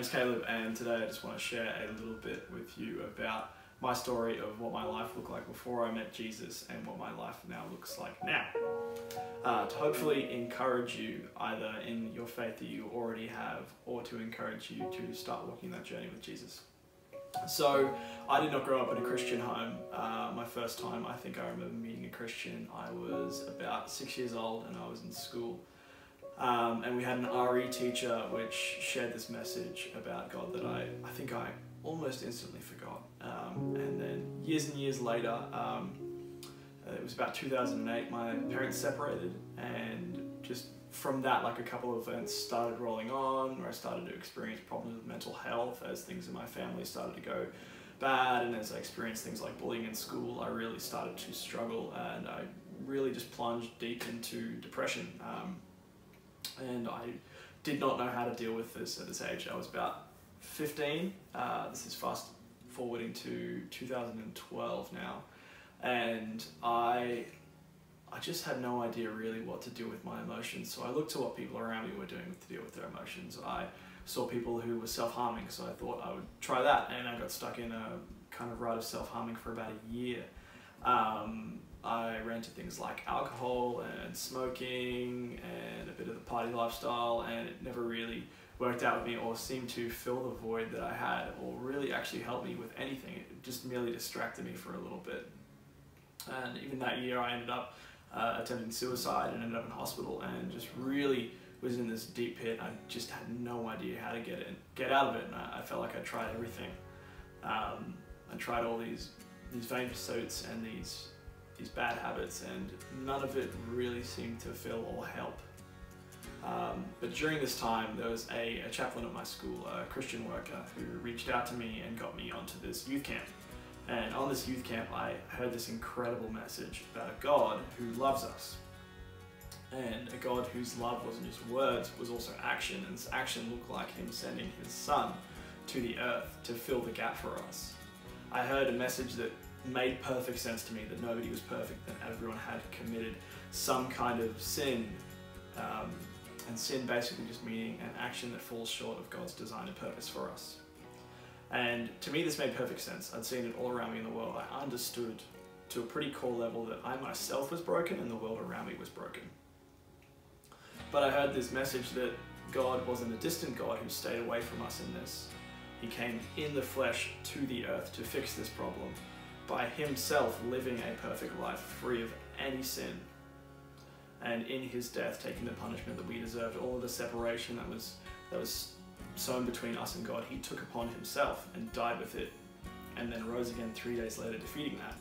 name's Caleb, and today I just want to share a little bit with you about my story of what my life looked like before I met Jesus and what my life now looks like now. To hopefully encourage you either in your faith that you already have, or to encourage you to start walking that journey with Jesus. So I did not grow up in a Christian home. My first time I think I remember meeting a Christian, I was about 6 years old and I was in school. And we had an RE teacher which shared this message about God that I think I almost instantly forgot. And then years and years later, it was about 2008, my parents separated, and just from that, like, a couple of events started rolling on where I started to experience problems with mental health as things in my family started to go bad, and as I experienced things like bullying in school, I really started to struggle and I really just plunged deep into depression. And I did not know how to deal with this at this age. I was about 15. This is fast forwarding to 2012 now, and I just had no idea really what to do with my emotions. So I looked to what people around me were doing to deal with their emotions. I saw people who were self-harming, so I thought I would try that, and I got stuck in a kind of rut of self-harming for about a year. I ran to things like alcohol and smoking and a bit of the party lifestyle, and it never really worked out with me or seemed to fill the void that I had or really actually help me with anything. It just merely distracted me for a little bit. And even that year I ended up attempting suicide and ended up in hospital, and just really was in this deep pit. I just had no idea how to get out of it, and I felt like I tried everything. I tried all these vain pursuits and these bad habits, and none of it really seemed to fill or help. But during this time, there was a chaplain at my school, a Christian worker, who reached out to me and got me onto this youth camp. And on this youth camp, I heard this incredible message about a God who loves us, and a God whose love wasn't just words, was also action, and his action looked like him sending his son to the earth to fill the gap for us. I heard a message that made perfect sense to me, that nobody was perfect, that everyone had committed some kind of sin, and sin basically just meaning an action that falls short of God's design and purpose for us. And to me this made perfect sense. I'd seen it all around me in the world. I understood to a pretty core level that I myself was broken and the world around me was broken. But I heard this message that God wasn't a distant God who stayed away from us in this. He came in the flesh to the earth to fix this problem, by himself living a perfect life free of any sin, and in his death taking the punishment that we deserved, all of the separation that was sown between us and God. He took upon himself and died with it, and then rose again 3 days later, defeating that.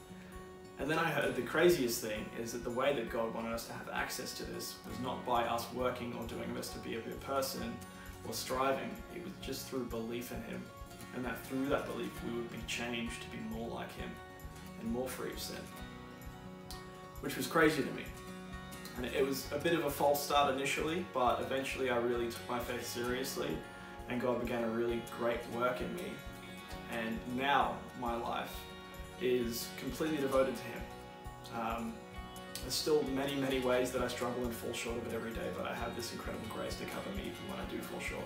And then I heard the craziest thing is that the way that God wanted us to have access to this was not by us working or doing this to be a good person or striving. It was just through belief in him, and that through that belief we would be changed to be more like him and more free of sin, which was crazy to me. And it was a bit of a false start initially, but eventually I really took my faith seriously, and God began a really great work in me. And now my life is completely devoted to him. There's still many, many ways that I struggle and fall short of it every day, but I have this incredible grace to cover me even when I do fall short.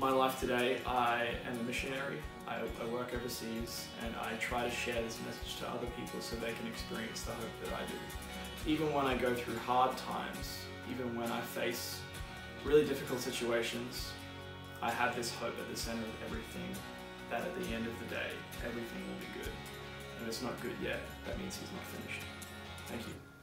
My life today, I am a missionary. I work overseas, and I try to share this message to other people so they can experience the hope that I do. Even when I go through hard times, even when I face really difficult situations, I have this hope at the center of everything, that at the end of the day, everything will be good. And if it's not good yet, that means he's not finished. Thank you.